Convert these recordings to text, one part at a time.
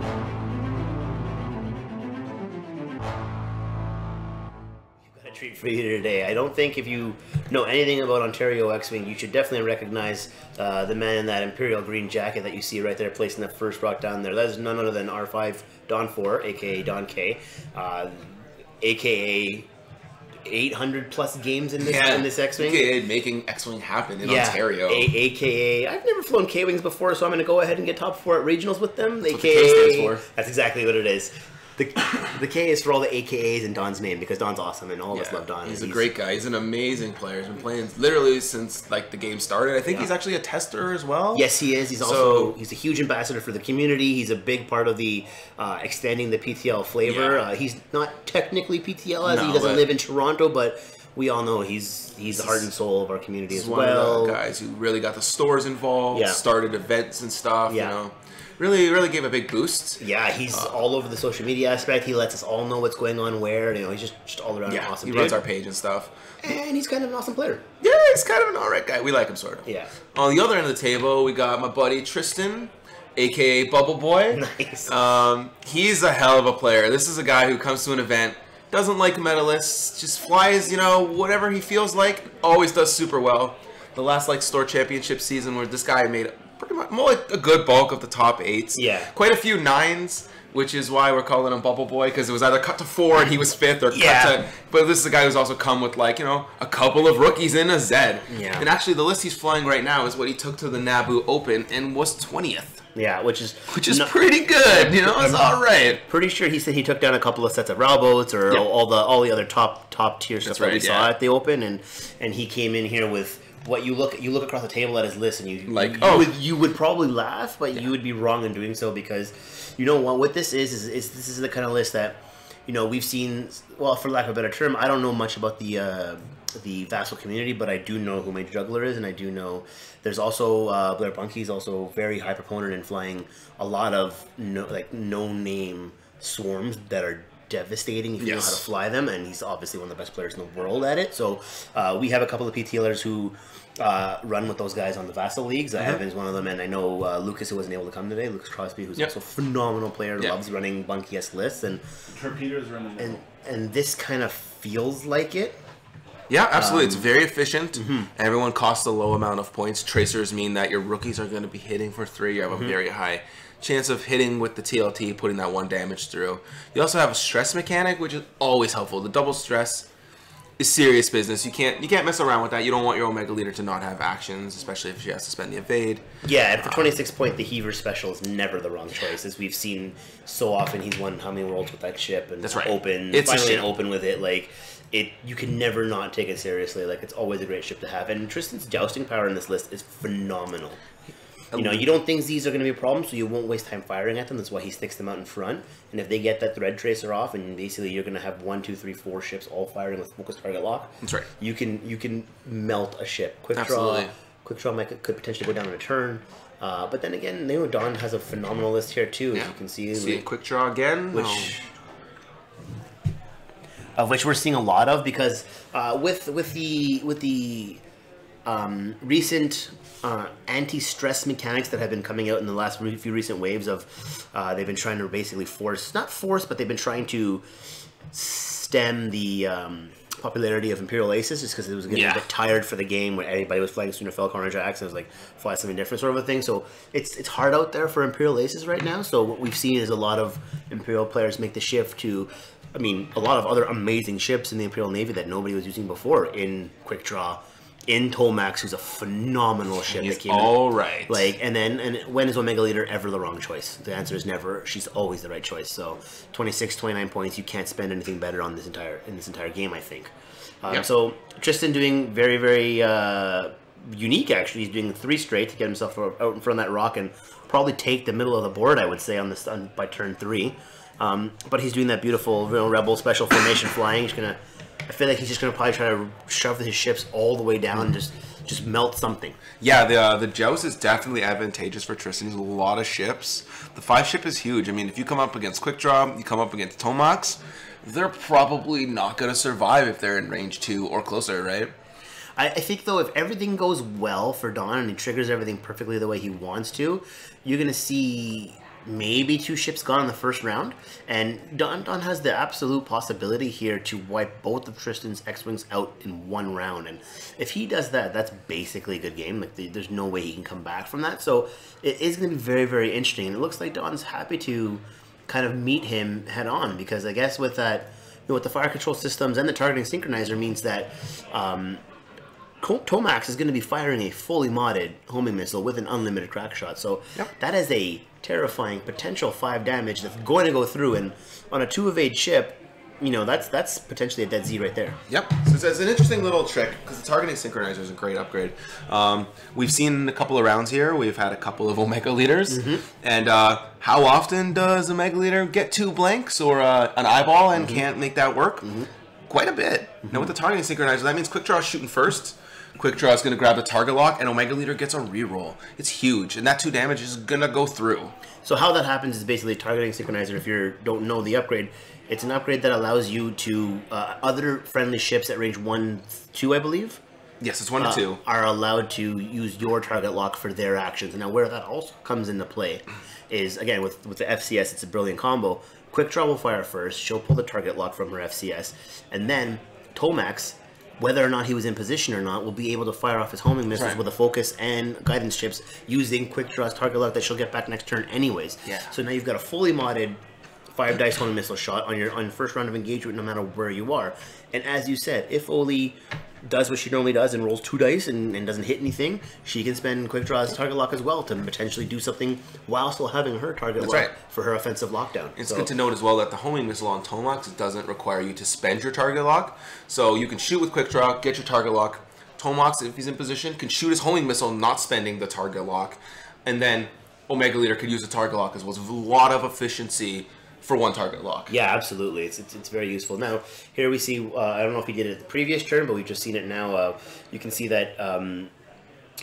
You've got a treat for you here today. I don't think if you know anything about Ontario X-Wing, you should definitely recognize the man in that Imperial green jacket that you see right there placing the first rock down there. That is none other than R5 Don 4, aka Don K, aka 800 plus games in this X-Wing. AKA making X-Wing happen in Ontario. AKA I've never flown K-Wings before, so I'm going to go ahead and get top 4 at regionals with them. That's AKA, what the K stands for. That's exactly what it is. The K is for all the AKAs in Don's name, because Don's awesome and all of us love Don. He's a great guy. He's an amazing player. He's been playing literally since like the game started. I think he's actually a tester as well. Yes, he is. He's also he's a huge ambassador for the community. He's a big part of the extending the PTL flavor. He's not technically PTL, as he doesn't live in Toronto, but we all know he's the heart and soul of our community as well. One of the guys who really got the stores involved, started events and stuff. You know. Really gave a big boost. Yeah, he's all over the social media aspect. He lets us all know what's going on where. You know, he's just all around awesome. He runs our page and stuff. And he's kind of an awesome player. Yeah, he's kind of an alright guy. We like him, sort of. Yeah. On the other end of the table, we got my buddy Tristan, a.k.a. Bubble Boy. Nice. He's a hell of a player. This is a guy who comes to an event, doesn't like medalists, just flies, you know, whatever he feels like, always does super well. The last, like, store championship season where this guy made pretty much more like a good bulk of the top 8s. Yeah. Quite a few 9s, which is why we're calling him Bubble Boy, because it was either cut to 4 and he was 5th or cut to... But this is a guy who's also come with, like, you know, a couple of rookies in a Zed. Yeah. And actually, the list he's flying right now is what he took to the Naboo Open and was 20th. Yeah, which is pretty good, you know. It's all right. Pretty sure he said he took down a couple of sets of Rowboats or all the other top tier stuff that we saw at the Open, and he came in here with what you look across the table at his list, and you would probably laugh, but you would be wrong in doing so, because you know what this is this is the kind of list that, you know, we've seen. Well, for lack of a better term, I don't know much about the Vassal community, but I do know who my juggler is, and I do know there's also Blair Bunkie is also very high proponent in flying a lot of no name swarms that are devastating if you know how to fly them, and he's obviously one of the best players in the world at it. So we have a couple of PTLers who run with those guys on the Vassal leagues. I have is one of them, and I know Lucas, who wasn't able to come today, Lucas Crosby, who's also a phenomenal player, loves running Bunkie-esque lists, and torpedoes running, and this kind of feels like it. Yeah, absolutely. It's very efficient. Everyone costs a low amount of points. Tracers mean that your rookies are going to be hitting for 3. You have a very high chance of hitting with the TLT, putting that 1 damage through. You also have a stress mechanic, which is always helpful. The double stress is serious business. You can't mess around with that. You don't want your Omega Leader to not have actions, especially if she has to spend the evade. Yeah, and for 26 point, the Heaver special is never the wrong choice, as we've seen so often. He's won how many worlds with that ship, and Open. It's finally an Open with it, like. You can never not take it seriously. Like, it's always a great ship to have. And Tristan's jousting power in this list is phenomenal. You know, you don't think these are going to be a problem, so you won't waste time firing at them. That's why he sticks them out in front. And if they get that thread tracer off, and basically you're going to have 1, 2, 3, 4 ships all firing with focus target lock. That's right. You can melt a ship. Quick draw might, could potentially go down in a turn. But then again, you know, Don has a phenomenal list here too. As you can see. See quick draw again. Which we're seeing a lot of, because with the recent anti-stress mechanics that have been coming out in the last few recent waves of, they've been trying to basically not force, but they've been trying to stem the popularity of Imperial Aces, just because it was getting a bit tired for the game when everybody was flying Sooner Falcon or Jacks, and it was like fly something different sort of a thing. So it's hard out there for Imperial Aces right now. So what we've seen is a lot of Imperial players make the shift to, I mean, a lot of other amazing ships in the Imperial Navy that nobody was using before, in Quick Draw, in Tolmax, who's a phenomenal ship. He's that came all in. Right. Like, and when is Omega Leader ever the wrong choice? The answer is never. She's always the right choice. So 26, 29 points. You can't spend anything better on this entire game, I think. So Tristan doing very, very unique, actually. He's doing 3 straight to get himself out in front of that rock and probably take the middle of the board, I would say, on this by turn 3. But he's doing that beautiful Rebel special formation flying. He's gonna, I feel like he's just gonna probably try to shove his ships all the way down and just melt something. Yeah, the joust is definitely advantageous for Tristan. He's a lot of ships. The 5 ship is huge. I mean, if you come up against Quick Draw, you come up against Tomax, they're probably not gonna survive if they're in range 2 or closer, right? I think, though, if everything goes well for Don and he triggers everything perfectly the way he wants to, you're gonna see maybe two ships gone in the first round, and Don has the absolute possibility here to wipe both of Tristan's X-Wings out in one round, and if he does that, that's basically a good game. Like, there's no way he can come back from that, so it is going to be very, very interesting, and it looks like Don's happy to kind of meet him head-on, because I guess with that, you know, with the fire control systems and the targeting synchronizer means that, Tomax is going to be firing a fully modded homing missile with an unlimited crack shot, so yep, that is a terrifying potential 5 damage that's going to go through, and on a 2 evade ship, you know, that's potentially a dead Z right there. Yep. So it's an interesting little trick, because the targeting synchronizer is a great upgrade. We've seen a couple of rounds here. We've had a couple of Omega Leaders. Mm-hmm. And how often does Omega Leader get 2 blanks or an eyeball and mm-hmm. can't make that work? Mm-hmm. Quite a bit. Mm-hmm. Now with the targeting synchronizer, that means Quick Draw is shooting first. Quick Draw is going to grab the target lock, and Omega Leader gets a reroll. It's huge, and that 2 damage is going to go through. So how that happens is basically targeting synchronizer. If you don't know the upgrade, it's an upgrade that allows you to other friendly ships at range 1-2, I believe. Yes, it's 1 to 2. Are allowed to use your target lock for their actions. Now, where that also comes into play is, again, with the FCS, it's a brilliant combo. Quick Draw will fire first. She'll pull the target lock from her FCS, and then Tomax, whether or not he was in position or not, will be able to fire off his homing missiles with a focus and guidance chips using Quick Draw's target lock that she'll get back next turn anyways. Yeah. So now you've got a fully modded 5 dice homing missile shot on your first round of engagement, no matter where you are. And as you said, if Oli does what she normally does and rolls 2 dice and doesn't hit anything, she can spend Quick Draw's target lock as well to potentially do something while still having her target lock for her offensive lockdown. It's good to note as well that the homing missile on Tomax doesn't require you to spend your target lock, so you can shoot with Quick Draw, get your target lock. Tomax, if he's in position, can shoot his homing missile not spending the target lock, and then Omega Leader could use the target lock as well. It's a lot of efficiency for 1 target lock. Yeah, absolutely. It's very useful. Now, here we see, I don't know if he did it the previous turn, but we've just seen it now. You can see that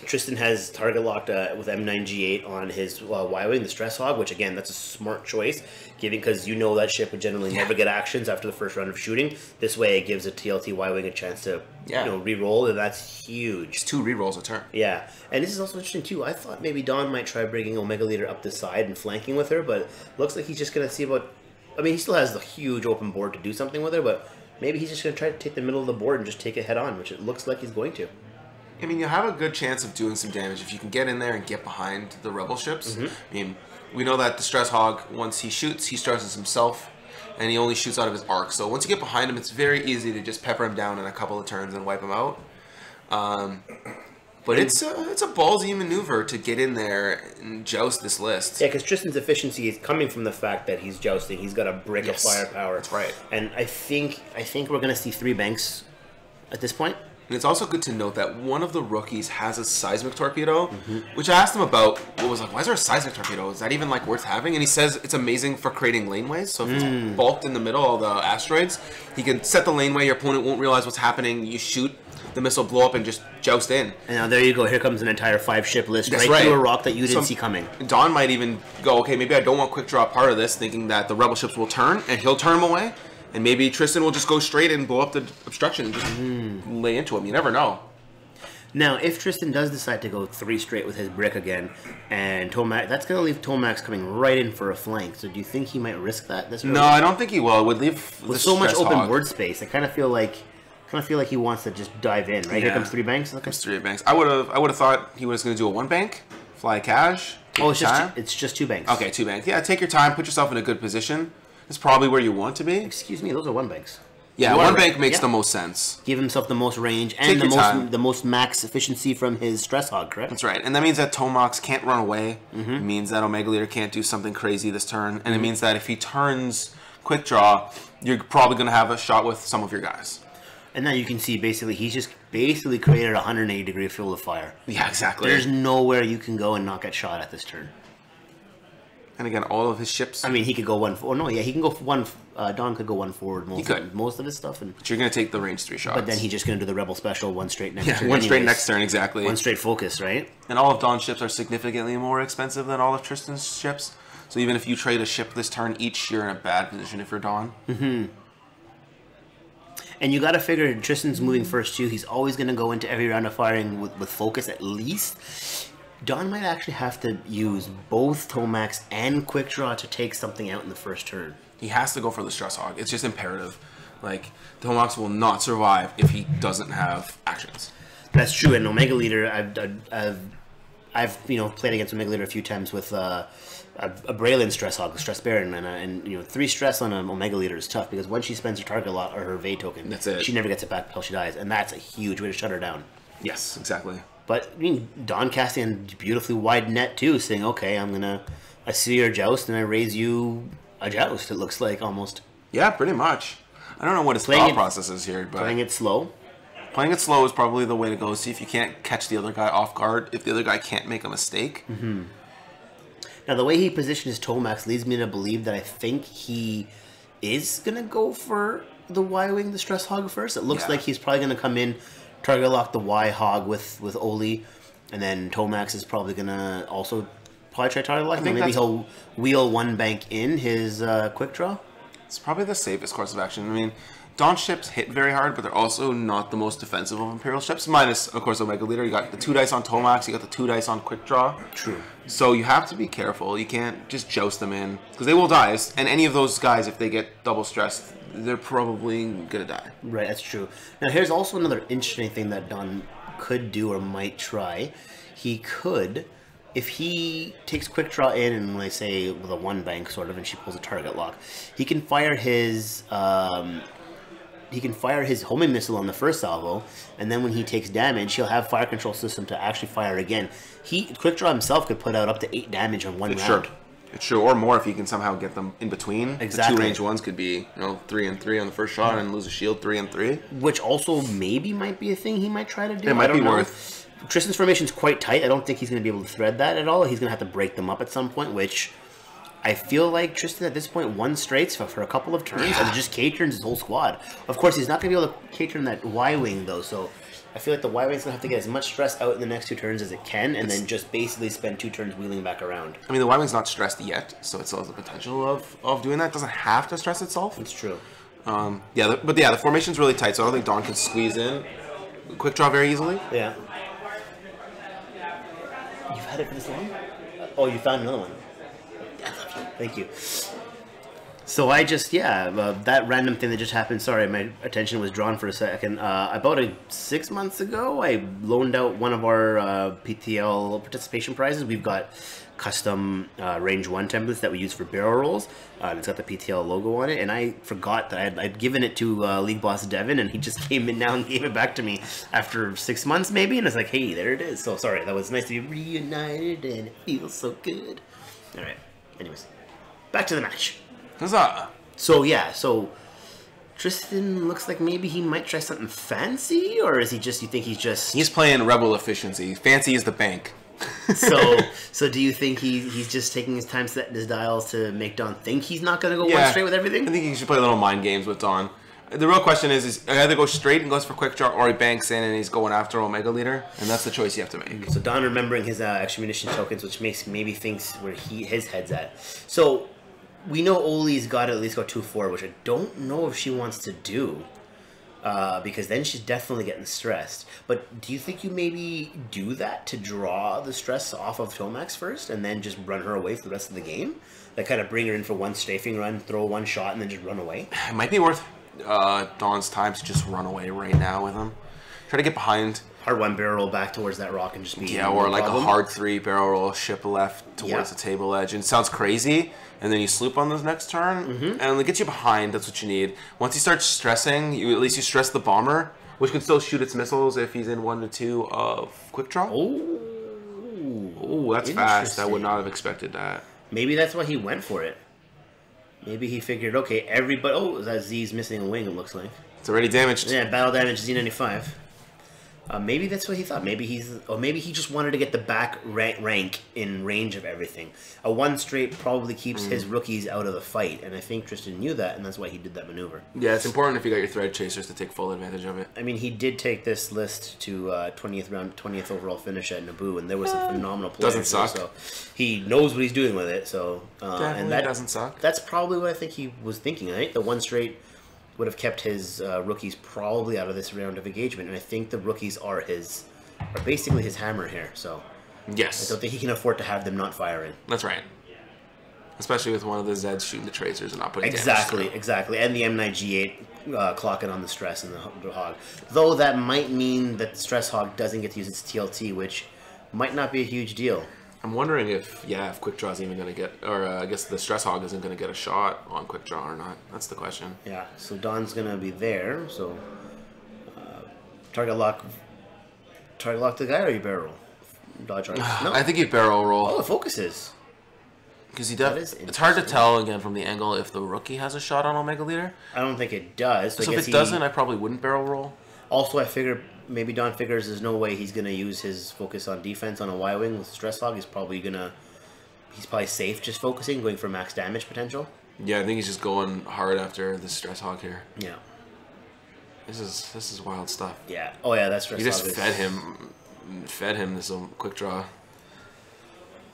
Tristan has target locked with M9G8 on his Y-Wing, the Stress Hog, which, again, that's a smart choice, giving, because you know that ship would generally never get actions after the first round of shooting. This way, it gives a TLT Y-Wing a chance to you know, re-roll, and that's huge. It's 2 re-rolls a turn. Yeah, and this is also interesting, too. I thought maybe Don might try bringing Omega Leader up this side and flanking with her, but looks like he's just going to see about... I mean, he still has the huge open board to do something with her, but maybe he's just going to try to take the middle of the board and just take it head-on, which it looks like he's going to. I mean, you have a good chance of doing some damage if you can get in there and get behind the Rebel ships. Mm-hmm. I mean, we know that the Stress Hog, once he shoots, he stresses himself, and he only shoots out of his arc. So once you get behind him, it's very easy to just pepper him down in a couple of turns and wipe him out. But it's a ballsy maneuver to get in there and joust this list. Yeah, because Tristan's efficiency is coming from the fact that he's jousting. He's got a brick of firepower. That's right. And I think we're going to see 3 banks at this point. And it's also good to note that one of the rookies has a seismic torpedo, which I asked him about. What was like, why is there a seismic torpedo? Is that even like worth having? And he says it's amazing for creating laneways. So if it's bulked in the middle of the asteroids, he can set the laneway. Your opponent won't realize what's happening. You shoot, the missile blow up and just joust in. And now there you go. Here comes an entire 5 ship list right through a rock that you didn't see coming. Don might even go, okay, maybe I don't want Quick Draw part of this, thinking that the Rebel ships will turn and he'll turn them away. And maybe Tristan will just go straight and blow up the obstruction and just lay into him. You never know. Now, if Tristan does decide to go 3 straight with his brick again, and Tomax, that's going to leave Tomax coming right in for a flank. So do you think he might risk that? This no, I don't think he will. It would leave with so much open board space. I kind of feel like he wants to just dive in. Right, here comes 3 banks. Okay. Comes 3 banks. I would have thought he was going to do a 1 bank, fly cash. Oh, it's just 2 banks. Okay, 2 banks. Yeah, take your time. Put yourself in a good position. It's probably where you want to be. Excuse me, those are 1 banks. Yeah, 1 bank makes the most sense. Give himself the most range and the most max efficiency from his Stress Hog, correct? That's right. And that means that Tomax can't run away. It means that Omega Leader can't do something crazy this turn. And it means that if he turns Quick Draw, you're probably going to have a shot with some of your guys. And now you can see basically he's just basically created a 180-degree field of fire. Yeah, exactly. There's nowhere you can go and not get shot at this turn. And again, all of his ships. I mean, he could go one. Oh no, yeah, he can go one. Don could go one forward. Most of his stuff. And but you're gonna take the range 3 shots. But then he's just gonna do the Rebel special one straight next turn. One straight next turn, exactly. One straight focus, right? And all of Don's ships are significantly more expensive than all of Tristan's ships. So even if you trade a ship this turn each, you're in a bad position if you're Don. And you got to figure Tristan's moving first too. He's always gonna go into every round of firing with focus at least. Don might actually have to use both Tomax and Quick Draw to take something out in the first turn. He has to go for the Stress Hog. It's just imperative. Like, Tomax will not survive if he doesn't have actions. That's true. And Omega Leader, I've you know, played against Omega Leader a few times with a Breylin Stress Hog, a Stress Baron, and you know, 3 stress on an Omega Leader is tough because once she spends her target lot or her Vey token, that's it. She never gets it back until she dies, and that's a huge way to shut her down. Yes, exactly. But I mean, Don casting a beautifully wide net too, saying, "Okay, I'm gonna, I see your joust, and I raise you a joust." It looks like almost. Yeah, pretty much. I don't know what his thought process is here, but playing it slow. Playing it slow is probably the way to go. See if you can't catch the other guy off guard. If the other guy can't make a mistake. Mm-hmm. Now, the way he positioned his Tomax leads me to believe that I think he is going to go for the Y-Wing, the Stress Hog first. It looks like he's probably going to come in, target lock the Y-Hog with Oli, and then Tomax is probably going to also probably try target lock. Maybe he'll wheel one bank in his Quick Draw. It's probably the safest course of action. I mean, Dawn ships hit very hard, but they're also not the most defensive of Imperial ships, minus, of course, Omega Leader. You got the 2 dice on Tomax, you got the 2 dice on Quick Draw. True. So you have to be careful. You can't just joust them in, because they will die. And any of those guys, if they get double stressed, they're probably going to die. Right, that's true. Now, here's also another interesting thing that Don could do or might try. He could, if he takes Quick Draw in and, let's say, with a 1 bank, sort of, and she pulls a target lock, he can fire his... He can fire his homing missile on the first salvo, and then when he takes damage, he'll have fire control system to actually fire again. He, Quick Draw himself, could put out up to 8 damage on one round. Sure. It's sure, or more if he can somehow get them in between. Exactly. The 2 range ones could be, you know, 3 and 3 on the first shot and lose a shield 3 and 3. Which also maybe might be a thing he might try to do. It might be worth. Tristan's formation is quite tight. I don't think he's going to be able to thread that at all. He's going to have to break them up at some point, which. I feel like Tristan at this point won straights for a couple of turns and just K-turns his whole squad. Of course, he's not going to be able to K-turn that Y-Wing, though, so I feel like the Y-Wing's going to have to get as much stress out in the next 2 turns as it can and then just basically spend 2 turns wheeling back around. I mean, the Y-Wing's not stressed yet, so it still has the potential of doing that. It doesn't have to stress itself. It's true. Yeah, the formation's really tight, so I don't think Don can squeeze in Quick Draw very easily. Yeah. You've had it for this long? Oh, you found another one. Thank you. So I just, that random thing that just happened, sorry, my attention was drawn for a second. About 6 months ago, I loaned out one of our PTL participation prizes. We've got custom Range 1 templates that we use for barrel rolls. And it's got the PTL logo on it, and I forgot that I'd given it to League Boss Devin, and he just came in now and gave it back to me after 6 months maybe, and it's like, hey, there it is. So sorry, that was nice to be reunited, and it feels so good. All right. Anyways, back to the match. Huzzah! So, yeah, so Tristan looks like maybe he might try something fancy, or is he just, you think he's just... He's playing Rebel Efficiency. Fancy is the bank. So do you think he's just taking his time setting his dials to make Don think he's not going to go one straight with everything? I think he should play little mind games with Don. The real question is he either goes straight and goes for Quick Draw, or he banks in and he's going after Omega Leader, and that's the choice you have to make. So Don remembering his extra munition tokens, which makes maybe thinks where his head's at. So we know Oli's got to at least go 2-4, which I don't know if she wants to do, because then she's definitely getting stressed. But do you think you maybe do that to draw the stress off of Tomax first, and then just run her away for the rest of the game? Like kind of bring her in for one strafing run, throw one shot, and then just run away? It might be worth. Don's time to just run away right now with him. Try to get behind. Hard one barrel roll back towards that rock and just be... Yeah, or like a hard 3 barrel roll, ship left towards the table edge. And it sounds crazy, and then you sloop on this next turn, and it gets you behind. That's what you need. Once he starts stressing, at least you stress the bomber, which can still shoot its missiles if he's in 1 to 2 of Quick Draw. Oh, that's fast. I would not have expected that. Maybe that's why he went for it. Maybe he figured, okay, everybody... Oh, that Z's missing a wing, it looks like. It's already damaged. Yeah, battle damage, Z95. Maybe that's what he thought. Maybe he just wanted to get the back rank in range of everything. A 1 straight probably keeps his rookies out of the fight, and I think Tristan knew that, and that's why he did that maneuver. Yeah, it's important if you got your thread chasers to take full advantage of it. I mean, he did take this list to 20th round, 20th overall finish at Naboo, and there was a phenomenal player. Doesn't suck. So he knows what he's doing with it, so and that doesn't suck. That's probably what I think he was thinking, right? The 1 straight would have kept his rookies probably out of this round of engagement, and I think the rookies are basically his hammer here. So Yes. I don't think he can afford to have them not firing. That's right. Especially with one of the Zeds shooting the tracers and not putting damage. Exactly. And the M9G8 clocking on the stress and the hog. Though that might mean that the stress hog doesn't get to use its TLT, which might not be a huge deal. I'm wondering if, yeah, if Quick Draw is even going to get, or I guess the Stress Hog isn't going to get a shot on Quick Draw or not. That's the question. Yeah, so Don's going to be there, so target lock the guy, or you barrel roll? Dodge roll? No. I think you barrel roll. Oh, it focuses. Because he does. It's hard to tell, again, from the angle if the Rookie has a shot on Omega Leader. I don't think it does. So if it doesn't, I probably wouldn't barrel roll. Also, I figure... maybe Don figures there's no way he's going to use his focus on defense on a Y-Wing with Stress Hog. He's probably going to... he's probably safe just focusing, going for max damage potential. Yeah, I think he's just going hard after the Stress Hog here. Yeah. This is wild stuff. Yeah. Oh, yeah, that's Stress Hog. You just fed him this Quick Draw.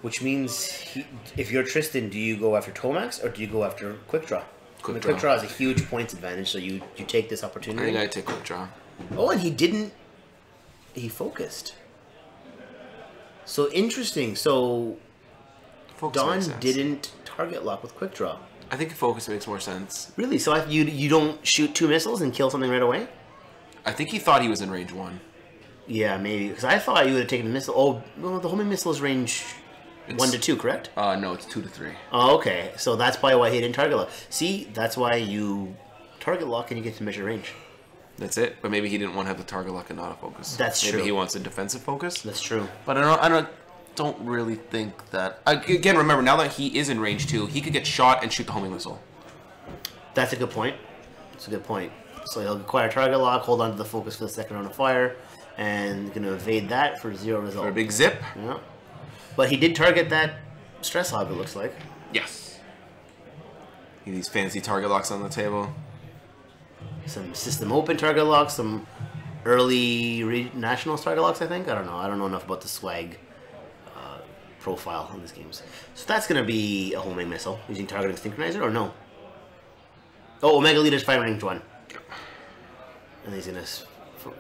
Which means if you're Tristan, do you go after Tomax or do you go after Quick Draw? Quick Draw is a huge points advantage, so you take this opportunity. I think I take Quick Draw. Oh, and he didn't... he focused. So interesting. So focus Don didn't target lock with Quick Draw. I think focus makes more sense. Really? So you don't shoot two missiles and kill something right away? I think he thought he was in range one. Yeah, maybe. Because I thought you would have taken a missile. Oh, well, the homing missile is range... it's 1 to 2, correct? No, it's 2 to 3. Oh, okay. So that's probably why he didn't target lock. See, that's why you target lock and you get to measure range. That's it. But maybe he didn't want to have the target lock and not a focus. That's true. Maybe he wants a defensive focus. That's true. But I don't really think that... again, remember, now that he is in range 2, he could get shot and shoot the homing missile. That's a good point. That's a good point. So he'll acquire target lock, hold on to the focus for the second round of fire, and going to evade that for 0 result. For a big zip. Yeah. But he did target that Stress Hog, it looks like. Yes. These fancy target locks on the table. Some System Open target locks, some early National target locks, I think. I don't know. I don't know enough about the swag profile on these games. So that's going to be a homing missile using targeting synchronizer, or no? Oh, Omega Leader's firing range 1. And he's going to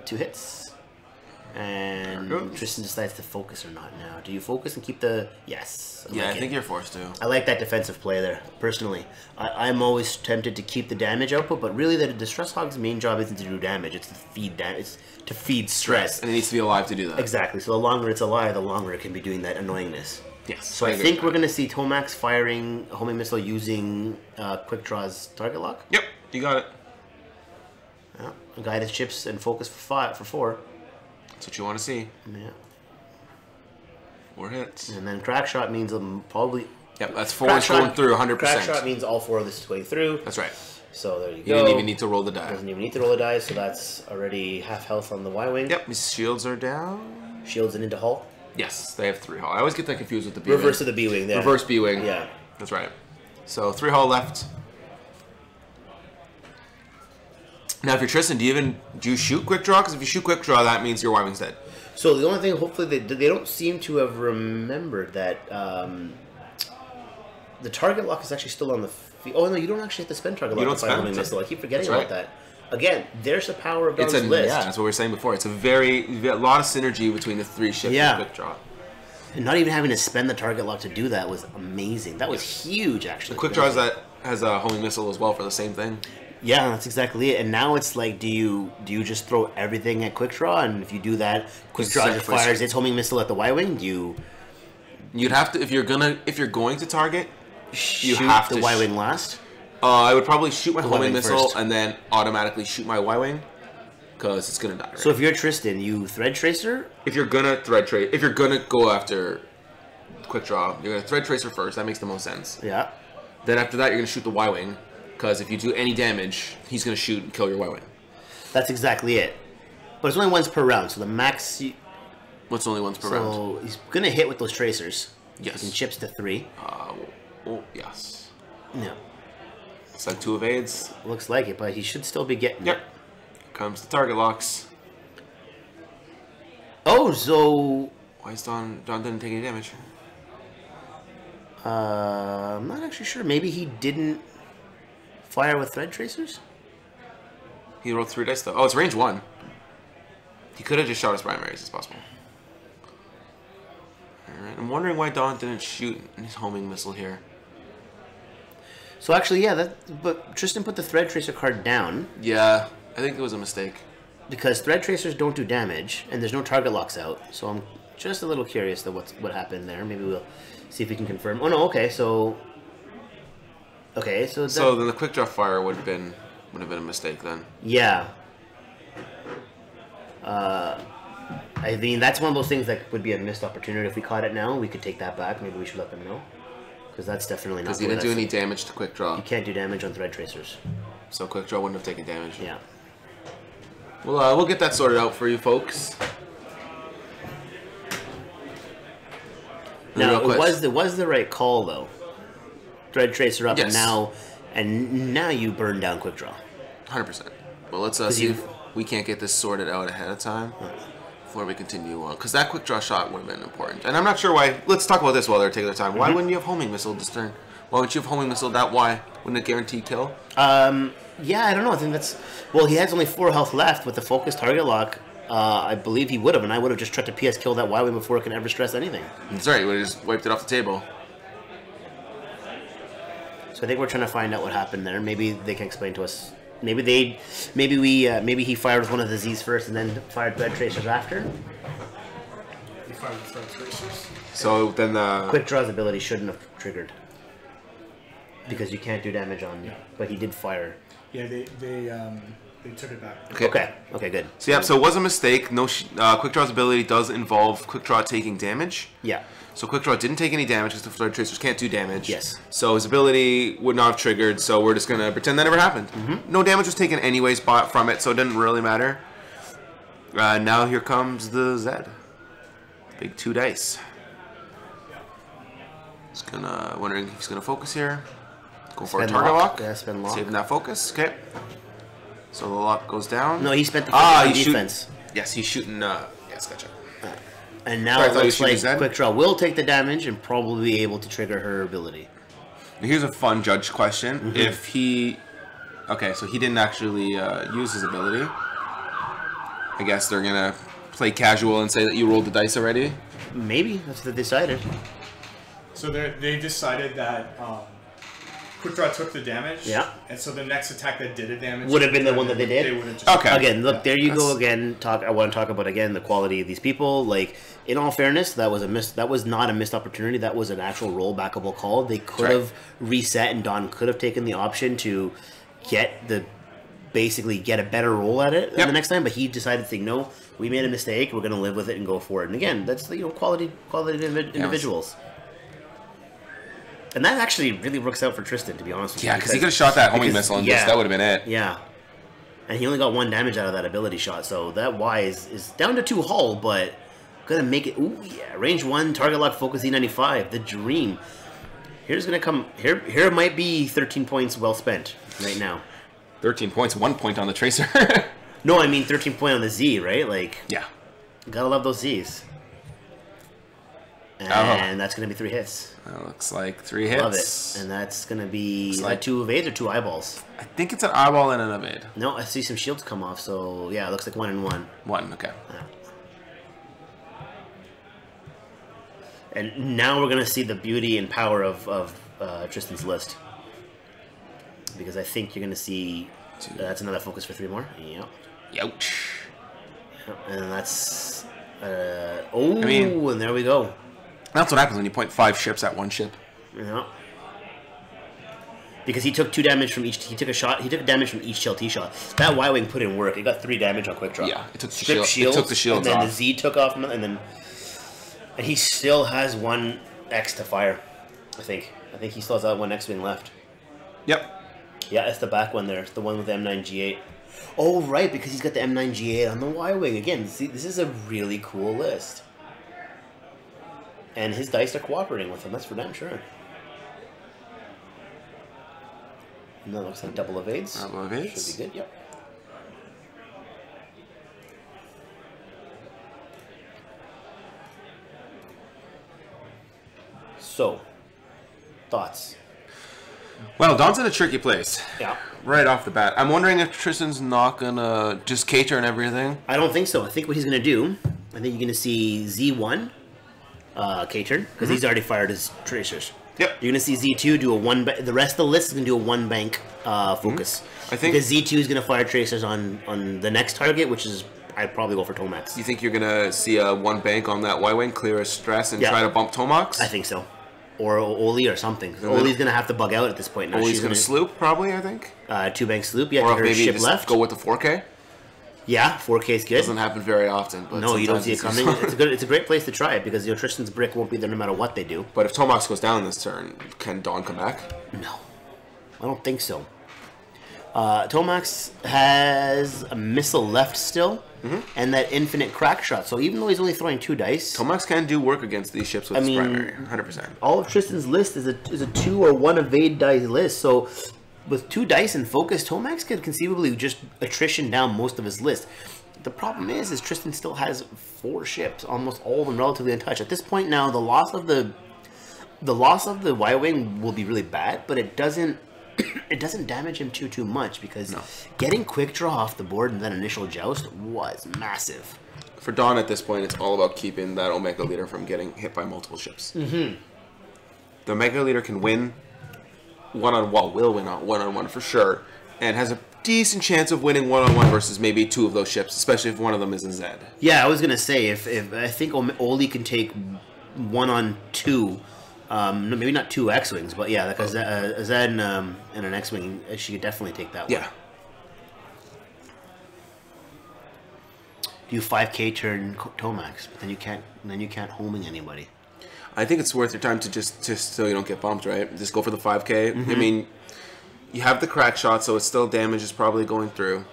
2 hits. And Tristan decides to focus or not now. Do you focus and keep the... yes. Yeah, I think you're forced to. I like that defensive play there, personally. I'm always tempted to keep the damage output, but really the Stress Hog's main job isn't to do damage. It's to feed damage. It's to feed stress. And it needs to be alive to do that. Exactly. So the longer it's alive, the longer it can be doing that annoyingness. Yes. So I think we're going to see Tomax firing a homing missile using Quick Draw's target lock. Yep. You got it. Yeah. Guided chips and focus for 4. That's what you want to see. Yeah. 4 hits. And then crack shot means probably... yep, that's 4 is going through 100%. Crack shot means all 4 of this is going through. That's right. So there you go. You didn't even need to roll the die. Doesn't even need to roll the die, so that's already half health on the Y-Wing. Yep, his shields are down. Shields and into hull? Yes, they have 3 hull. I always get that confused with the B-Wing. Reverse of the B-Wing there. Reverse B-Wing. Yeah. That's right. So 3 hull left. Now, if you're Tristan, do you shoot Quick Draw? Because if you shoot Quick Draw, that means your Y-Wing's dead. So the only thing, hopefully, they don't seem to have remembered that the target lock is actually still on the... oh, no, you don't actually have to spend target lock. You don't spend homing missile. I keep forgetting about that. Again, there's the power of Don's list. Yeah, that's what we were saying before. It's a lot of synergy between the 3 ships and Quick Draw. And not even having to spend the target lock to do that was amazing. That was huge, actually. The Quick Draw has a homing missile as well for the same thing. Yeah, that's exactly it. And now it's like, do you just throw everything at Quick Draw? And if you do that, Quick Draw just fires its homing missile at the Y-Wing. You'd have to, if you're going to target, you have to shoot the Y-Wing last. I would probably shoot my homing missile first, and then automatically shoot my Y-Wing because it's gonna die. Right? So if you're Tristan, you thread tracer. If you're gonna thread tracer, if you're gonna go after Quick Draw, you're gonna thread tracer first. That makes the most sense. Yeah. Then after that, you're gonna shoot the Y-Wing. Because if you do any damage, he's going to shoot and kill your Y-Wing. That's exactly it. But it's only once per round, so the max... what's only once per round? So he's going to hit with those tracers. Yes. He can chips to 3. Oh, yes. Yeah. It's like 2 evades. Looks like it, but he should still be getting it. Here comes the target locks. Oh, so... why is Don didn't take any damage? I'm not actually sure. Maybe he didn't... fire with thread tracers? He rolled 3 dice though. Oh, it's range 1. He could have just shot his primaries. It's possible. Alright, I'm wondering why Don didn't shoot his homing missile here. So actually, yeah, but Tristan put the Thread Tracer card down. Yeah, I think it was a mistake. Because Thread Tracers don't do damage, and there's no target locks out, so I'm just a little curious to what happened there. Maybe we'll see if we can confirm. Oh no, okay, so... Okay, so... So then the Quick Draw Fire would have been a mistake then. Yeah. I mean, that's one of those things that would be a missed opportunity. If we caught it now, we could take that back. Maybe we should let them know. Because that's definitely not... Because you didn't do any damage to Quick Draw. You can't do damage on Thread Tracers. So Quick Draw wouldn't have taken damage. Yeah. Well, we'll get that sorted out for you folks. Now, it was the right call, though. Thread Tracer up, yes. and now you burn down Quick Draw. 100%. Well, let's see if we can't get this sorted out ahead of time before we continue on. Because that Quick Draw shot would have been important. And I'm not sure why... Let's talk about this while they're taking their time. Mm-hmm. Why wouldn't you have Homing Missile this turn? Why wouldn't you have Homing Missile that? Why? Wouldn't it guarantee kill? Yeah, I don't know. I think that's... Well, he has only 4 health left with the focused target lock. I believe he would have, and I would have just tried to PS kill that Y wing before it can ever stress anything. That's right. He would have just wiped it off the table. So I think we're trying to find out what happened there. Maybe they can explain to us. Maybe he fired one of the Z's first and then fired Thread Tracers after. He fired Thread Tracers. So then the Quick Draw's ability shouldn't have triggered. Because you can't do damage on... Yeah. But he did fire. Yeah, they took it back. Okay. Okay, good. So, yeah, so it was a mistake. No, Quick Draw's ability does involve Quick Draw taking damage. Yeah. So Quick Draw didn't take any damage because the Thread Tracers can't do damage. Yes. So his ability would not have triggered, so we're just going to pretend that never happened. Mm-hmm. No damage was taken anyways from it, so it didn't really matter. Now here comes the Zed. Big 2 dice. Just gonna... Wondering if he's going to focus here. Go for a target lock. Yeah, spend lock. Saving that focus. Okay. So the lock goes down. No, he spent the focus on defense. Yes, he's shooting... yes, gotcha. And now it looks like Quick Draw will take the damage and probably be able to trigger her ability. Here's a fun judge question. Mm-hmm. If he... Okay, so he didn't actually use his ability. I guess they're going to play casual and say that you rolled the dice already? Maybe. That's what they decided. So they decided that... Quick Draw took the damage, yeah, and so the next attack that did a damage would have been the one that they did. They would have just again, look, there you go again. I want to talk about again the quality of these people. Like, in all fairness, that was a missed. That was not a missed opportunity. That was an actual rollbackable call. They could have reset, and Don could have taken the option to get the basically get a better roll at it the next time. But he decided to think, no, we made a mistake. We're going to live with it and go for it. And again, that's quality individuals. And that actually really works out for Tristan, to be honest with you. Yeah, because he could have shot that homing missile and that would have been it. Yeah. And he only got 1 damage out of that ability shot, so that Y is down to 2 hull, but going to make it... Ooh, yeah. Range 1, target lock, focus E95. The dream. Here's going to come... Here might be 13 points well spent right now. 13 points, 1 point on the Tracer. No, I mean 13 point on the Z, right? Like... Yeah. Gotta love those Zs. And that's going to be 3 hits. That looks like 3 hits. Love it. And that's going to be like 2 evades or 2 eyeballs? I think it's an eyeball and an evade. No, I see some shields come off, so yeah, it looks like 1 and 1. 1, okay. And now we're going to see the beauty and power of Tristan's list. Because I think you're going to see... that's another focus for 3 more. Yep. Youch. And that's... and there we go. That's what happens when you point 5 ships at 1 ship. Yeah. Because he took 2 damage from each... He took damage from each T shot. That Y wing put in work. It got 3 damage on Quick Draw. Yeah, it took the shield. It took the shields off. And then the Z took off, and he still has 1 X to fire. I think he still has that 1 X wing left. Yep. Yeah, it's the back one there. It's the one with the M9G8. Oh right, because he's got the M9G8 on the Y wing again. See, this is a really cool list. And his dice are cooperating with him, that's for damn sure. And that looks like double evades. Double evades. Should be good, yep. So, thoughts? Well, Don's in a tricky place. Yeah. Right off the bat. I'm wondering if Tristan's not going to just cater and everything. I don't think so. I think what he's going to do, I think you're going to see Z1. K-turn, because he's already fired his tracers. Yep. You're going to see Z2 do a one... The rest of the list is going to do a one-bank focus. I think... Because Z2 is going to fire tracers on the next target, which is... I'd probably go for Tomax. You think you're going to see a one-bank on that Y-Wing, clear a stress, and try to bump Tomax? I think so. Or Oli or something. Oli's going to have to bug out at this point. Now. Oli's going to sloop, probably, I think. Two-bank sloop. Yeah, or maybe ship just left. Go with the 4K. Yeah, 4K is good. Doesn't happen very often, but no, you don't see it coming. It's a great place to try it because Tristan's brick won't be there no matter what they do. But if Tomax goes down this turn, can Dawn come back? No, I don't think so. Tomax has a missile left still, and that infinite crack shot. So even though he's only throwing 2 dice, Tomax can do work against these ships with his primary, 100%. All of Tristan's list is a 2 or 1 evade dice list. So. With 2 dice and focus, Tomax could conceivably just attrition down most of his list. The problem is Tristan still has 4 ships, almost all of them relatively untouched. At this point now, the loss of the Y-Wing will be really bad, but it doesn't damage him too much because getting quick draw off the board in that initial joust was massive. For Dawn at this point, it's all about keeping that Omega Leader from getting hit by multiple ships. The Omega Leader can win. will win one-on-one for sure, and has a decent chance of winning one-on-one versus maybe 2 of those ships, especially if one of them is in Zed. Yeah, I was going to say, if I think Oli can take 1 on 2, maybe not 2 X-Wings, but yeah, like a Zed and an X-Wing, she could definitely take that one. Yeah. Do 5K turn Tomax, but then you can't homing anybody. I think it's worth your time to just so you don't get bumped, right? Just go for the 5K. I mean, you have the crack shot, so it's still damage is probably going through,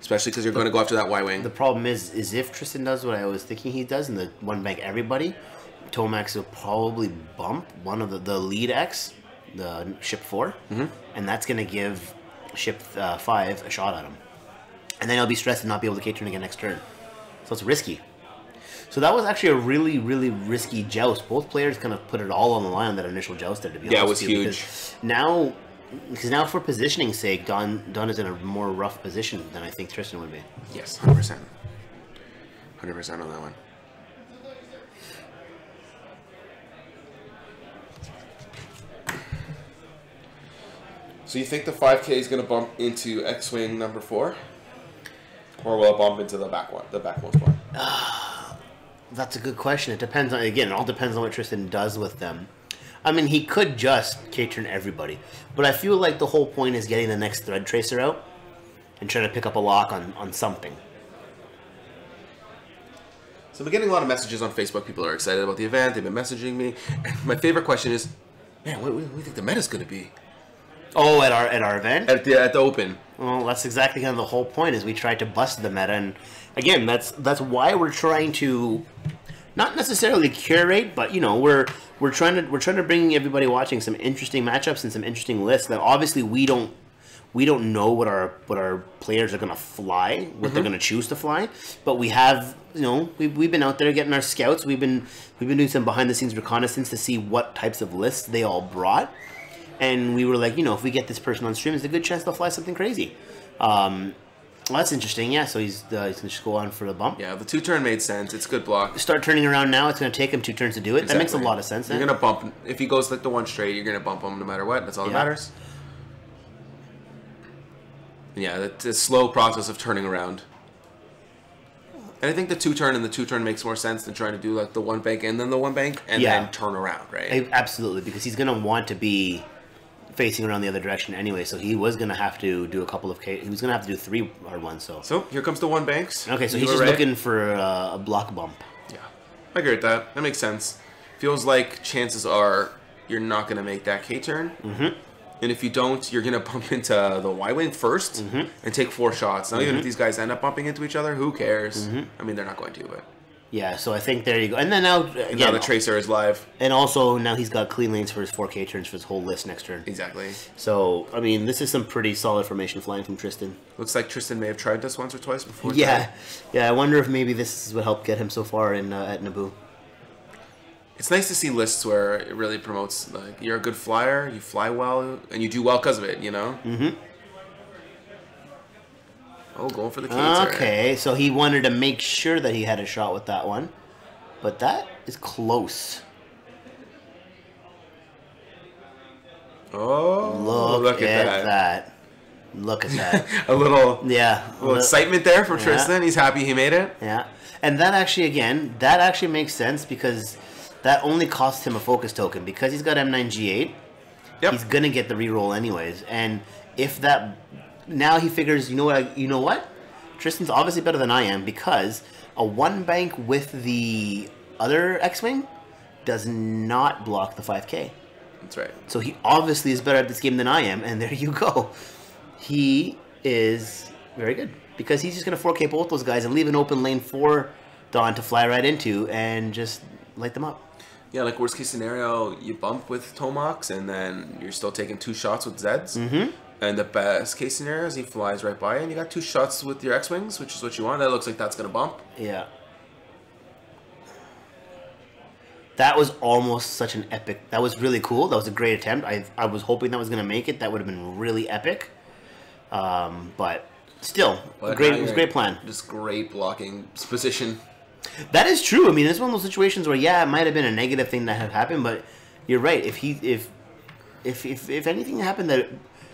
especially because you're going to go after that Y-Wing. The problem is if Tristan does what I was thinking he does and the one-bank everybody, Tomax will probably bump one of the lead X, the ship 4, and that's going to give ship 5 a shot at him. And then he'll be stressed and not be able to K-turn again next turn. So it's risky. So that was actually a really, really risky joust. Both players kind of put it all on the line on that initial joust there, to be honest. Yeah, it was huge. Because now for positioning's sake, Don is in a more rough position than I think Tristan would be. Yes, 100%. 100% on that one. So you think the 5K is going to bump into X-Wing number 4? Or will it bump into the back one, the backmost one? That's a good question. It depends on, again, it all depends on what Tristan does with them. I mean, he could just K-turn everybody, but I feel like the whole point is getting the next thread tracer out and trying to pick up a lock on something. So we're getting a lot of messages on Facebook. People are excited about the event. They've been messaging me. And my favorite question is, man, what do you think the meta's going to be? Oh, at our event? At the Open. Well, that's exactly kind of the whole point, is we tried to bust the meta, and again, that's why we're trying to not necessarily curate, but you know, we're trying to bring everybody watching some interesting matchups and some interesting lists. That obviously we don't know what our players are going to fly, what they're going to choose to fly, but we have, you know, we've been out there getting our scouts. We've been doing some behind the scenes reconnaissance to see what types of lists they all brought. And we were like, you know, if we get this person on stream, there's a good chance they'll fly something crazy. Well, that's interesting, yeah. So he's going to just go on for the bump. Yeah, the 2-turn made sense. It's good block. Start turning around now. It's going to take him 2 turns to do it. Exactly. That makes a lot of sense. You're going to bump. If he goes like the 1 straight, you're going to bump him no matter what. That's all that matters. Yeah, it's a slow process of turning around. And I think the 2-turn makes more sense than trying to do like the 1 bank and then the 1 bank and then turn around, right? Absolutely, because he's going to want to be facing around the other direction anyway, so he was gonna have to do a couple of K. He was gonna have to do 3 hard ones. So here comes the 1 banks. Okay, so he's just looking for a block bump. Yeah, I agree with that. That makes sense. Feels like chances are you're not gonna make that K-turn, and if you don't, you're gonna bump into the Y-Wing first and take 4 shots. Now even if these guys end up bumping into each other, who cares? I mean, they're not going to, but. Yeah, so I think there you go. And then now... Again, now the Tracer is live. And also, now he's got clean lanes for his 4K turns for his whole list next turn. Exactly. So, I mean, this is some pretty solid formation flying from Tristan. Looks like Tristan may have tried this once or twice before. Yeah. Yeah, I wonder if maybe this is what helped get him so far in at Naboo. It's nice to see lists where it really promotes, like, you're a good flyer, you fly well, and you do well because of it, you know? Oh, going for the K-turn. Okay, so he wanted to make sure that he had a shot with that one. But that is close. Oh, look at that. Look at that. a little excitement there from Tristan. He's happy he made it. Yeah. And that actually, again, that actually makes sense because that only costs him a focus token. Because he's got M9G8, yep, he's going to get the reroll anyways. And if that... Now he figures, you know what? You know what? Tristan's obviously better than I am because a one bank with the other X-Wing does not block the 5K. That's right. So he obviously is better at this game than I am, and there you go. He is very good because he's just going to 4K both those guys and leave an open lane for Don to fly right into and just light them up. Yeah, like worst case scenario, you bump with Tomox and then you're still taking two shots with Zeds. Mm-hmm. And the best case scenario is he flies right by, and you got two shots with your X-Wings, which is what you want. That looks like that's going to bump. Yeah. That was almost such an epic... That was really cool. That was a great attempt. I was hoping that was going to make it. That would have been really epic. But still, it was a great plan. Just great blocking position. That is true. I mean, it's one of those situations where, yeah, it might have been a negative thing that had happened, but you're right. If he... If anything happened that...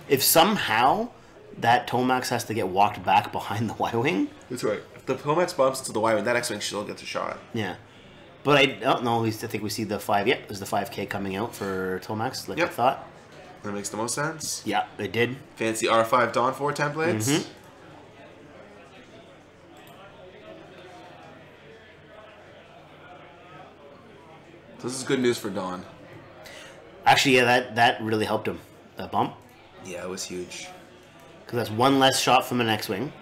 If somehow that Tomax has to get walked back behind the Y-Wing... That's right. If the Tomax bumps into the Y-Wing, that X-Wing still gets a shot. Yeah. But I don't know. I think we see the 5... Yep, there's the 5K coming out for Tomax, like I thought. That makes the most sense. Yeah, it did. Fancy R5 Don 4 templates. Mm-hmm. So this is good news for Don. Actually, yeah, that really helped him. That bump. Yeah, it was huge. Because that's one less shot from an X-Wing.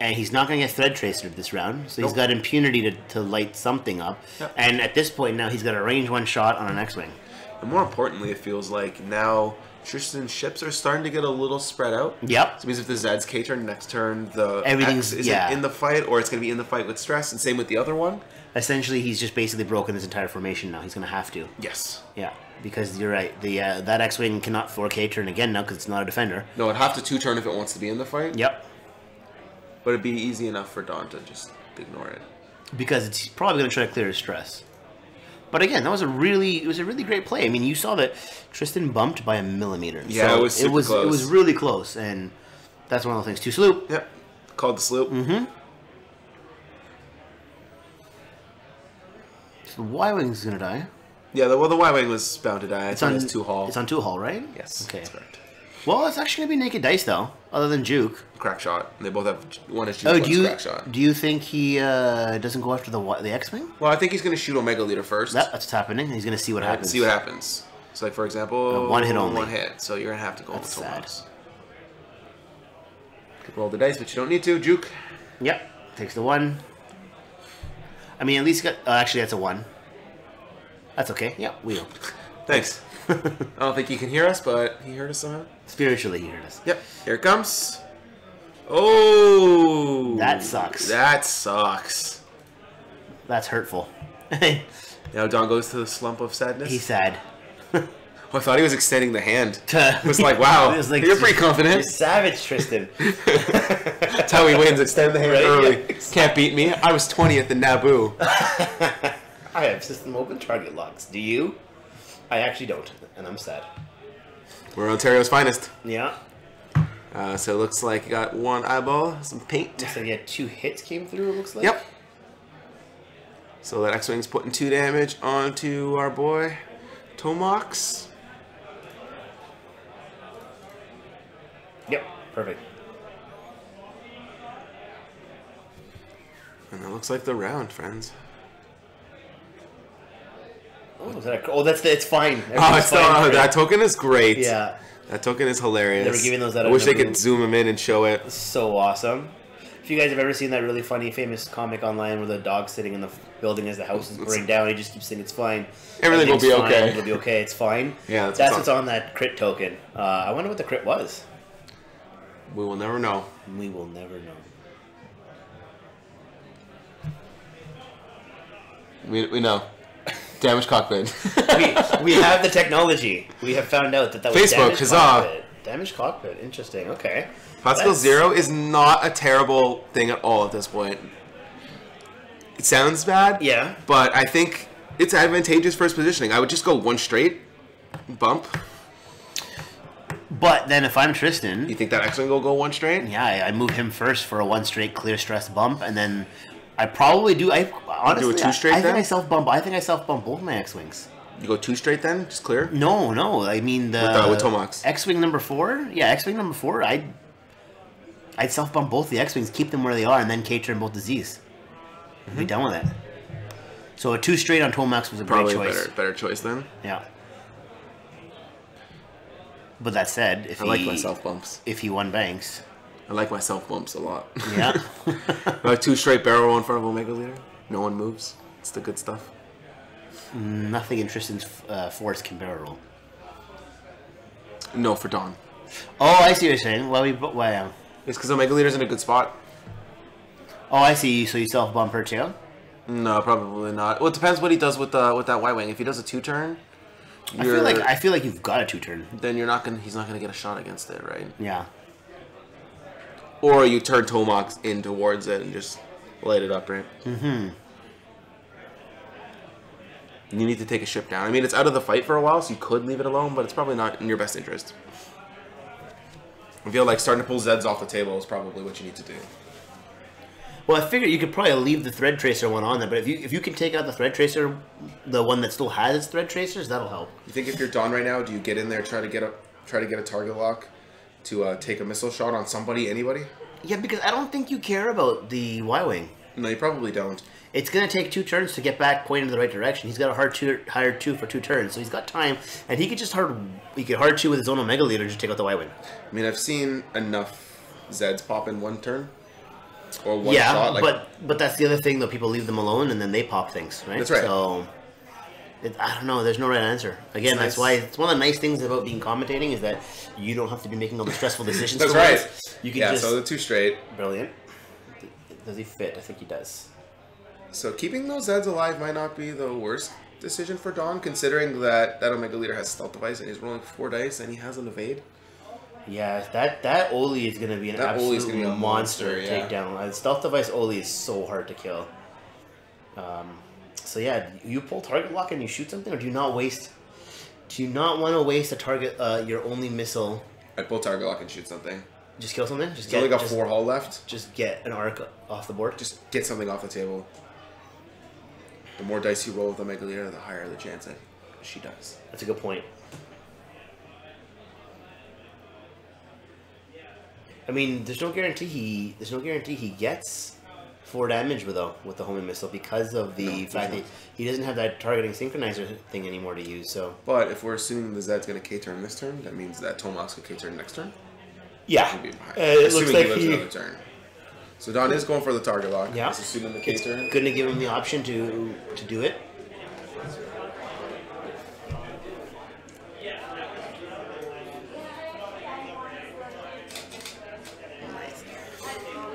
And he's not going to get Thread Tracer this round. So he's got impunity to light something up. Yep. And at this point now, he's got a range one shot on an X-Wing. And more importantly, it feels like now Tristan's ships are starting to get a little spread out. Yep. So it means if the Zed's K turn, next turn, the X isn't in the fight, or it's going to be in the fight with stress. And same with the other one. Essentially, he's just basically broken this entire formation now. He's going to have to. Yes. Yeah. Because you're right, the that X-Wing cannot 4K turn again now because it's not a defender. No, it'd have to 2-turn if it wants to be in the fight. Yep. But it'd be easy enough for Don to just ignore it. Because it's probably going to try to clear his stress. But again, that was a really great play. I mean, you saw that Tristan bumped by a millimeter. Yeah, so it was super close. It was really close, and that's one of the things. Two sloop. Yep. Called the sloop. Mm-hmm. So the Y-Wing's going to die. Yeah, well, the Y-Wing was bound to die. It's on 2-hull. It's on 2-hull, right? Yes. Okay. That's correct. Well, it's actually going to be naked dice, though, other than Juke. Crack shot. They both have one is Juke, one's crack shot. Do you think he doesn't go after the X-Wing? Well, I think he's going to shoot Omega Leader first. That's what's happening. He's going to see what happens. See what happens. So, like, for example... one hit only. One hit. So you're going to have to go with Tomox. Could roll the dice, but you don't need to. Juke. Yep. Takes the 1. I mean, at least... got. Actually, that's a 1. That's okay. Yeah, we know. Thanks. I don't think he can hear us, but he heard us somehow. Spiritually, he heard us. Yep. Here it comes. Oh! That sucks. That sucks. That's hurtful. Now Don goes to the slump of sadness. He's sad. Oh, I thought he was extending the hand. It was like, wow, was like, you're pretty confident. You're savage, Tristan. That's how he wins. Extend the hand early. Yeah. Can't beat me. I was 20th in Naboo. I have system open target locks. Do you? I actually don't, and I'm sad. We're Ontario's finest. Yeah. So it looks like you got one eyeball, some paint. So yeah, 2 hits came through, it looks like. Yep. So that X-Wing's putting 2 damage onto our boy, Tomox. Yep, perfect. And that looks like the round, friends. Oh, it's fine. It's fine. That token is great. Yeah. That token is hilarious. They were giving those out. I wish they could zoom him in and show it. It's so awesome. If you guys have ever seen that really funny, famous comic online where the dog's sitting in the building as the house is burning down, he just keeps saying it's fine. Everything will be okay. It'll be okay. It's fine. Yeah, that's what's on that crit token. I wonder what the crit was. We will never know. We will never know. We know. Damaged cockpit. we have the technology. We have found out that was Facebook, huzzah. Cockpit. Damaged cockpit. Interesting. Okay. Hot skill 0 is not a terrible thing at all at this point. It sounds bad. Yeah. But I think it's advantageous for his positioning. I would just go one straight bump. But then if I'm Tristan... You think that X-Wing will go one straight? Yeah, I move him first for a one straight clear stress bump, and then I probably do... Honestly, do a two straight then? I think I self-bump both my X-Wings. You go two straight then? Just clear? No, no. I mean the... With Tomox. X-Wing number 4? Yeah, X-Wing number 4, I'd self-bump both the X-Wings, keep them where they are, and then K-turn both the Zs. Mm-hmm. Be done with it. So a two straight on Tomox was a probably great choice. Probably a better choice then. Yeah. But that said, if I like my self bumps. If he won Banks, I like my self bumps a lot. Yeah, like two straight barrel roll in front of Omega Leader. No one moves. It's the good stuff. Nothing in Tristan's force can barrel roll. No, for Dawn. Oh, I see what you're saying. Why? It's because Omega Leader's in a good spot. Oh, I see. So you self bump her too? No, probably not. Well, it depends what he does with that Y wing. If he does a two turn. I feel like you've got a two turn. Then you're not gonna. He's not gonna get a shot against it, right? Yeah. Or you turn Tomox in towards it and just light it up, right? Mm-hmm. You need to take a ship down. I mean, it's out of the fight for a while, so you could leave it alone, but it's probably not in your best interest. I feel like starting to pull Zeds off the table is probably what you need to do. Well, I figured you could probably leave the Thread Tracer one on there, but if you can take out the Thread Tracer, the one that still has its Thread Tracers, that'll help. You think if you're Dawn right now, do you get in there try to get a target lock to take a missile shot on somebody, anybody? Yeah, because I don't think you care about the Y-wing. No, you probably don't. It's gonna take two turns to get back pointing in the right direction. He's got a hard two for two turns, so he's got time, and he could just hard two with his own Omega Leader to take out the Y-wing. I mean, I've seen enough Zeds pop in one turn. Or one shot, like, but that's the other thing though. People leave them alone and then they pop things, right? That's right. So I don't know. There's no right answer. Again, that's why it's one of the nice things about being commentating is that you don't have to be making all the stressful decisions. That's right. You can just, so the two straight. Brilliant. Does he fit? I think he does. So keeping those Zeds alive might not be the worst decision for Dawn, considering that Omega Leader has stealth device and he's rolling 4 dice and he has an evade. Yeah, that Oli is going to be an absolute monster takedown. Stealth device Oli is so hard to kill. So yeah, you pull target lock and you shoot something, or do you not waste? Do you not want to waste a target? Your only missile. I pull target lock and shoot something. Just kill something. Just only got 4 hull left. Just get an arc off the board. Just get something off the table. The more dice you roll with Omega Leader, the higher the chance that she does. That's a good point. I mean, there's no guarantee he gets 4 damage with the homing missile because of the fact that he doesn't have that targeting synchronizer thing anymore to use. So, but if we're assuming the Zed's going to K-turn this turn, that means that Tomox could K-turn next turn. Yeah, it looks like he lives another turn. So Don is going for the target lock. Yeah, it's assuming the K-turn. Going to give him the option to do it.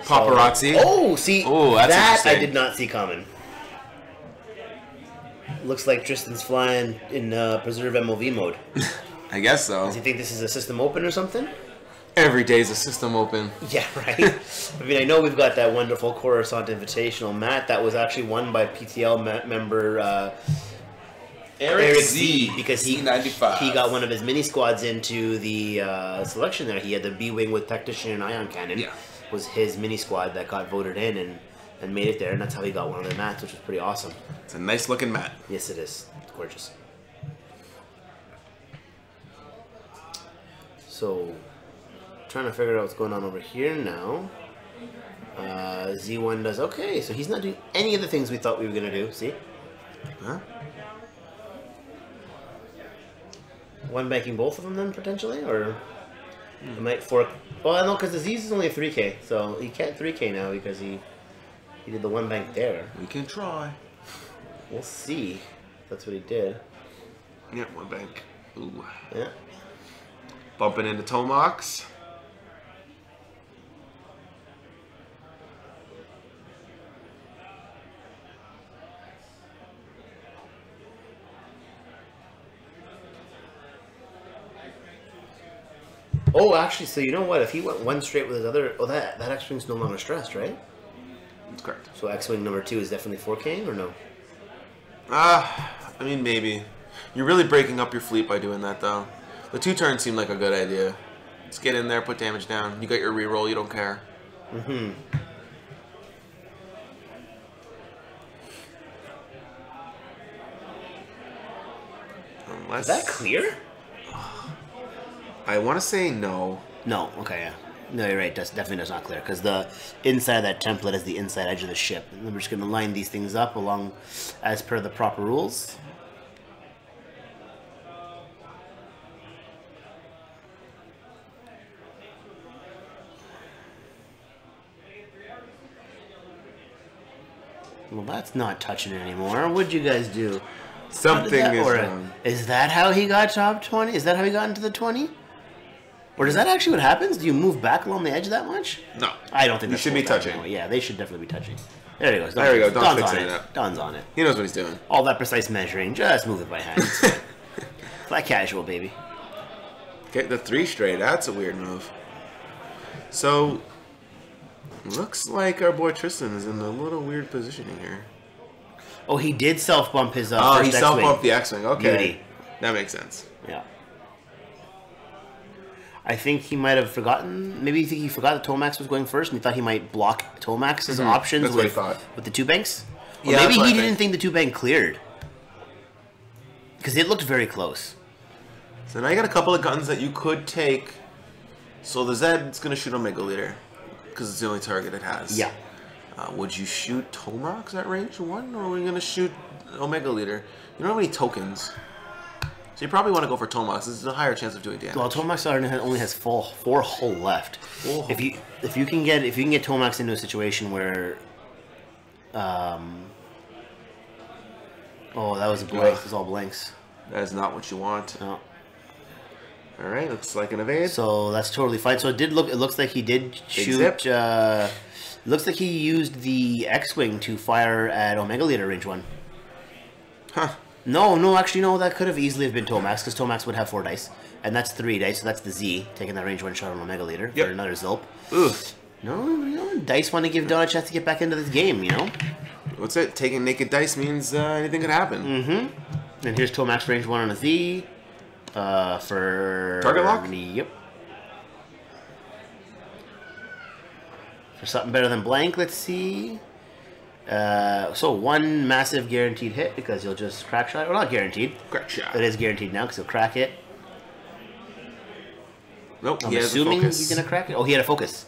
Paparazzi. Oh, see, that I did not see coming. Looks like Tristan's flying in preserve MOV mode. I guess so. Does he think this is a system open or something? Every day is a system open. Yeah, right? I mean, I know we've got that wonderful Coruscant Invitational, Matt, that was actually won by PTL member Eric Z, because he got one of his mini squads into the selection there. He had the B-Wing with Tactician and Ion Cannon. Yeah. Was his mini squad that got voted in and made it there, and that's how he got one of the mats, which was pretty awesome. It's a nice looking mat. Yes, it is. It's gorgeous. So, trying to figure out what's going on over here now. Z1 does okay, so he's not doing any of the things we thought we were gonna do. See? Huh? One banking both of them then potentially, or? It might fork. Well, I know because the Z's is only a 3K, so he can't 3K now because he did the one bank there. We can try. We'll see. That's what he did. Yeah, one bank. Ooh. Yeah. Bumping into Tomox. Oh, actually, so you know what? If he went one straight with his other... Oh, that X-Wing's no longer stressed, right? That's correct. So X-Wing number 2 is definitely 4K or no? I mean, maybe. You're really breaking up your fleet by doing that, though. The 2 turns seem like a good idea. Let's get in there, put damage down. You got your reroll, you don't care. Mm-hmm. Unless... Is that clear? I want to say no. No, okay, yeah. No, you're right. That's definitely does not clear because the inside of that template is the inside edge of the ship. And we're just going to line these things up along as per the proper rules. Well, that's not touching it anymore. What'd you guys do? Something is wrong. Is that how he got top 20? Is that how he got into the 20? Or is that actually what happens? Do you move back along the edge that much? No. I don't think that's you should be touching. Anymore. Yeah, they should definitely be touching. There he goes. There we go. Don's fixing it up. Don's on it. He knows what he's doing. All that precise measuring. Just move it by hand. Flat casual, baby. Get the 3 straight. That's a weird move. So, looks like our boy Tristan is in a little weird positioning here. Oh, he did self-bump his Oh, he self-bumped the X-Wing. Okay. Beauty. That makes sense. Yeah. I think he might have forgotten. Maybe you think he forgot that Tomax was going first, and he thought he might block Tomax's options with the 2 banks. Or yeah, maybe he didn't think the 2 bank cleared because it looked very close. So now you got a couple of guns that you could take. So the Zed's going to shoot Omega Leader because it's the only target it has. Yeah. Would you shoot Tomax at range 1, or are we going to shoot Omega Leader? You don't have any tokens. So you probably want to go for Tomax. This is a higher chance of doing damage. Well, Tomax only has 4 hull left. If you can get Tomax into a situation where, oh, that was a blank. It was all blanks. That is not what you want. No. All right, looks like an evade. So that's totally fine. So it did look. It looks like he did shoot. It looks like he used the X-Wing to fire at Omega Leader range 1. Huh. No, no, actually, no, that could have easily have been Tomax, because Tomax would have 4 dice. And that's 3 dice, so that's the Z, taking that range 1 shot on Omega Leader for another Zilp. Ooh. No, dice want to give Don a chance to get back into this game, you know? What's it? Taking naked dice means anything could happen. Mm-hmm. And here's Tomax range 1 on a Z for... Target lock? Yep. For something better than blank, let's see... so 1 massive guaranteed hit because you'll just crack shot. Well, not guaranteed. Crack shot. It is guaranteed now because he'll crack it. Nope. I'm assuming he's gonna crack it. Oh, he had a focus.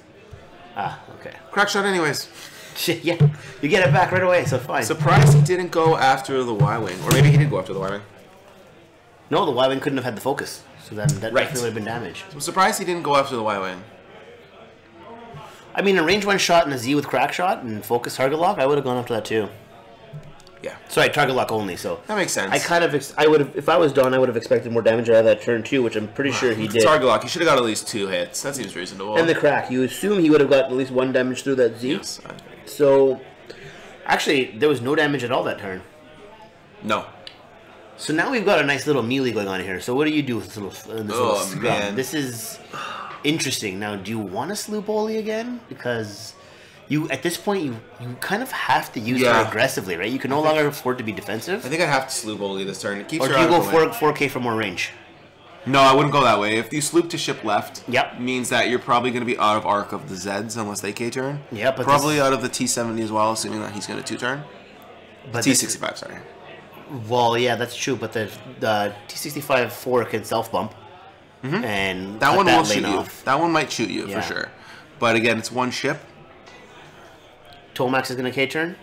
Ah, okay. Crack shot, anyways. Shit, yeah. You get it back right away, so fine. Surprised he didn't go after the Y-wing, or maybe he did go after the Y-wing. No, the Y-wing couldn't have had the focus, so then that definitely would have been damage. I'm surprised he didn't go after the Y-wing. I mean, a range 1 shot and a Z with crack shot and focus target lock, I would have gone after that too. Yeah. Sorry, target lock only, so. That makes sense. I kind of, I would have, if I was Don, I would have expected more damage out of that turn too, which I'm pretty sure he did. Target lock, he should have got at least 2 hits. That seems reasonable. And the crack, you assume he would have got at least 1 damage through that Z. Yes, I agree. So, actually, there was no damage at all that turn. No. So now we've got a nice little melee going on here. So what do you do with this little scum? Man. This is... Interesting. Now, do you want to sloop Oli again? Because you, at this point, you kind of have to use her aggressively, right? You can no longer afford to be defensive. I think I have to sloop Oli this turn. It keeps her out of the way. Or do you go 4K for more range? No, I wouldn't go that way. If you sloop to ship left, means that you're probably going to be out of arc of the Zeds unless they K-turn. Yeah, but probably out of the T-70 as well, assuming that he's going to 2-turn. But T-65, sorry. Well, yeah, that's true, but the T-65-4 can self-bump. Mm-hmm. And that one will shoot you. That one might shoot you for sure. But again, it's 1 ship. Tomax is going to K-turn?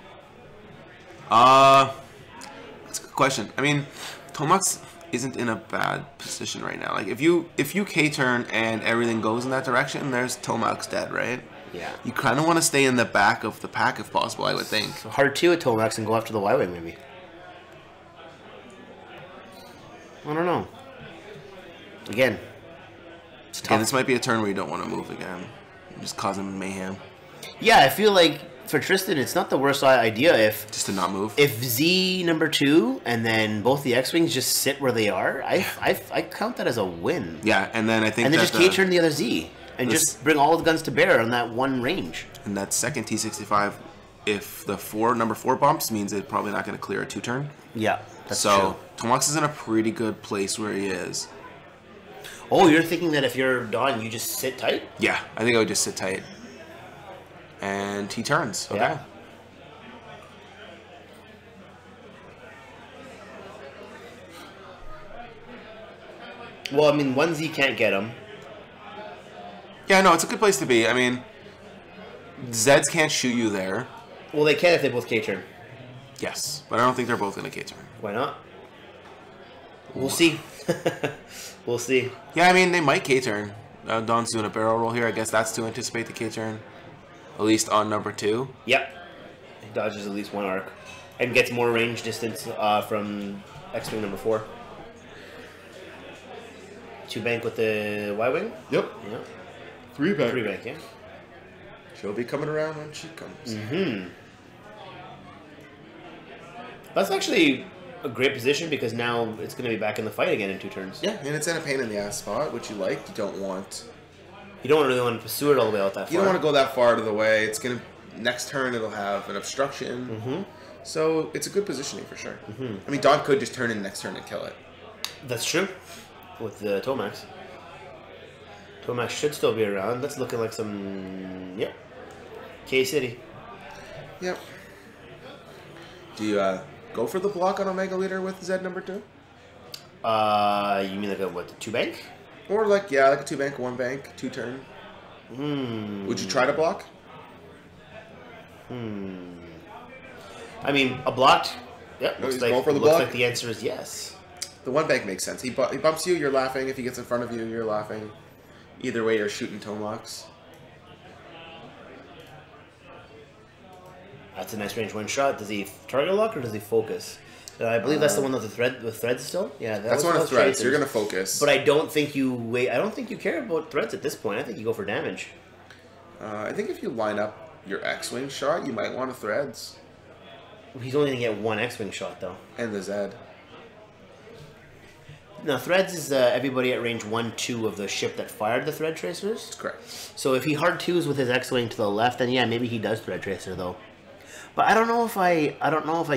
That's a good question. I mean, Tomax isn't in a bad position right now. Like if you K-turn and everything goes in that direction, there's Tomax dead, right? Yeah. You kind of want to stay in the back of the pack if possible, I would think. So hard to at Tomax and go after the Y-wing maybe. I don't know. Again. And this might be a turn where you don't want to move again. You're just causing mayhem. Yeah, I feel like for Tristan, it's not the worst idea if... Just to not move? If Z number 2 and then both the X-Wings just sit where they are, I count that as a win. Yeah, and then I think and then just K-turn the other Z and just bring all the guns to bear on that 1 range. And that second T-65 if the number four bumps, means it's probably not going to clear a two turn. Yeah, that's so true. Tomox is in a pretty good place where he is. Oh, you're thinking that if you're Don, you just sit tight? Yeah, I think I would just sit tight. And he turns. Okay. Yeah. Well, I mean, 1Z can't get him. Yeah, no, it's a good place to be. I mean, Zeds can't shoot you there. Well, they can if they both K-turn. Yes, but I don't think they're both going to K-turn. Why not? We'll see. We'll see. Yeah, I mean, they might K-turn. Don's doing a barrel roll here. I guess that's to anticipate the K-turn. At least on number two. Yep. He dodges at least one arc. And gets more range distance from X-Wing number four. Two bank with the Y-Wing? Yep. Yeah. Three bank. Three bank, yeah. She'll be coming around when she comes. Mm-hmm. That's actually a great position because now it's going to be back in the fight again in two turns. Yeah, and it's in a pain in the ass spot, which you like. You don't want... You don't really want to pursue it all the way out that far. You don't want to go that far to the way. It's going to... Next turn, it'll have an obstruction. Mm-hmm. So, it's a good positioning for sure. Mm-hmm. I mean, Don could just turn in next turn and kill it. That's true. With the Tomax. Tomax should still be around. That's looking like some... Yep. K-City. Yep. Do you go for the block on Omega Leader with Z number two? You mean like a, what, two bank? Or like, yeah, like a two bank, one bank, two turn. Hmm. Would you try to block? Hmm. I mean, a blocked... Yep. No, looks like the answer is yes. The one bank makes sense. He bumps you, you're laughing. If he gets in front of you, you're laughing. Either way, you're shooting Tomox. That's a nice range one shot. Does he target lock or does he focus? I believe that's the one with the thread. With threads still, yeah. That's one of threads. You're gonna focus. But I don't think you wait. I don't think you care about threads at this point. I think you go for damage. I think if you line up your X-Wing shot, you might want a threads. He's only gonna get one X-Wing shot though. And the Zed. Now, threads is everybody at range 1, 2 of the ship that fired the thread tracers. That's correct. So if he hard 2s with his X-Wing to the left, then yeah, maybe he does thread tracer, though. But I don't know if I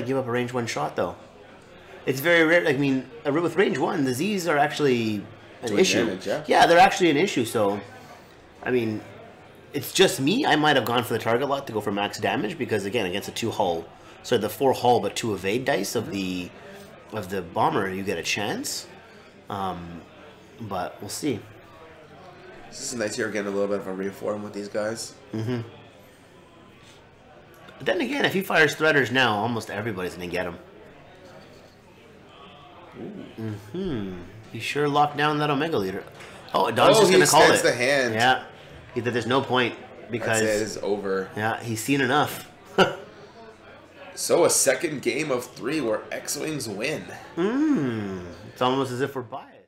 give up a range 1 shot, though. It's very rare. I mean, with range 1, the Zs are actually an issue. Damage, yeah? Yeah, they're actually an issue, so... I mean, it's just me. I might have gone for the target lock to go for max damage, because, again, against a 2-hull... Sorry, the 4-hull but 2 evade dice of the bomber, you get a chance... but we'll see. This is nice here, getting a little bit of a reform with these guys. Mm-hmm. But then again, if he fires threaders now, almost everybody's going to get him. Ooh. Mm-hmm. He sure locked down that Omega Leader. Oh, Don's just going to call it. The hand. Yeah. Either there's no point because... That's it, it's over. Yeah, he's seen enough. So a second game of 3 where X-Wings win. It's almost as if we're biased.